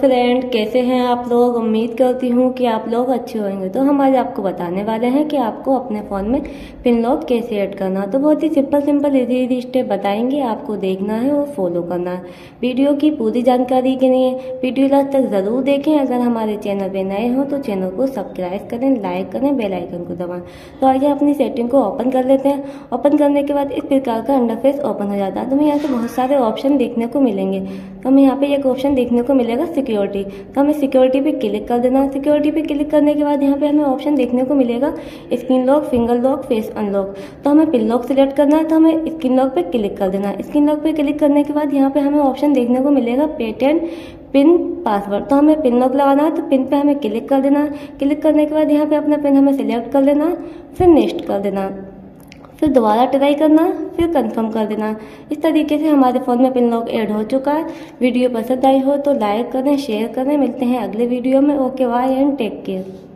Friend कैसे हैं आप लोग। उम्मीद करती हूँ कि आप लोग अच्छे होंगे। तो हम आज आपको बताने वाले हैं कि आपको अपने फ़ोन में पिन लॉक कैसे ऐड करना। तो बहुत ही सिंपल इजी स्टेप बताएंगे, आपको देखना है और फॉलो करना है। वीडियो की पूरी जानकारी के लिए वीडियो लास्ट तक ज़रूर देखें। अगर हमारे चैनल पर नए हो तो चैनल को सब्सक्राइब करें, लाइक करें, बेल आइकन को दबाएं। तो आइए अपनी सेटिंग को ओपन कर लेते हैं। ओपन करने के बाद इस प्रकार का इंटरफेस ओपन हो जाता है। तो हमें यहाँ से बहुत सारे ऑप्शन देखने को मिलेंगे। तो हमें यहाँ पर एक ऑप्शन देखने को मिलेगा सिक्योरिटी। तो हमें सिक्योरिटी पे क्लिक कर देना। सिक्योरिटी पे क्लिक करने के बाद यहाँ पे हमें ऑप्शन देखने को मिलेगा screen lock, finger lock, face unlock. तो हमें पिन लॉक सिलेक्ट करना है, तो हमें स्क्रीन लॉक पे क्लिक कर देना। स्क्रीन लॉक पे क्लिक करने के बाद यहाँ पे हमें ऑप्शन देखने को मिलेगा पैटर्न, पिन, पासवर्ड। तो हमें पिन लॉक लगाना है, तो पिन पे हमें क्लिक कर देना। क्लिक करने के बाद यहाँ पे अपना पिन हमें सिलेक्ट कर लेना, फिर नेक्स्ट कर देना, फिर दोबारा ट्राई करना, फिर कंफर्म कर देना। इस तरीके से हमारे फ़ोन में पिन लॉक ऐड हो चुका है। वीडियो पसंद आई हो तो लाइक करें, शेयर करें। मिलते हैं अगले वीडियो में। Okay, bye and take care.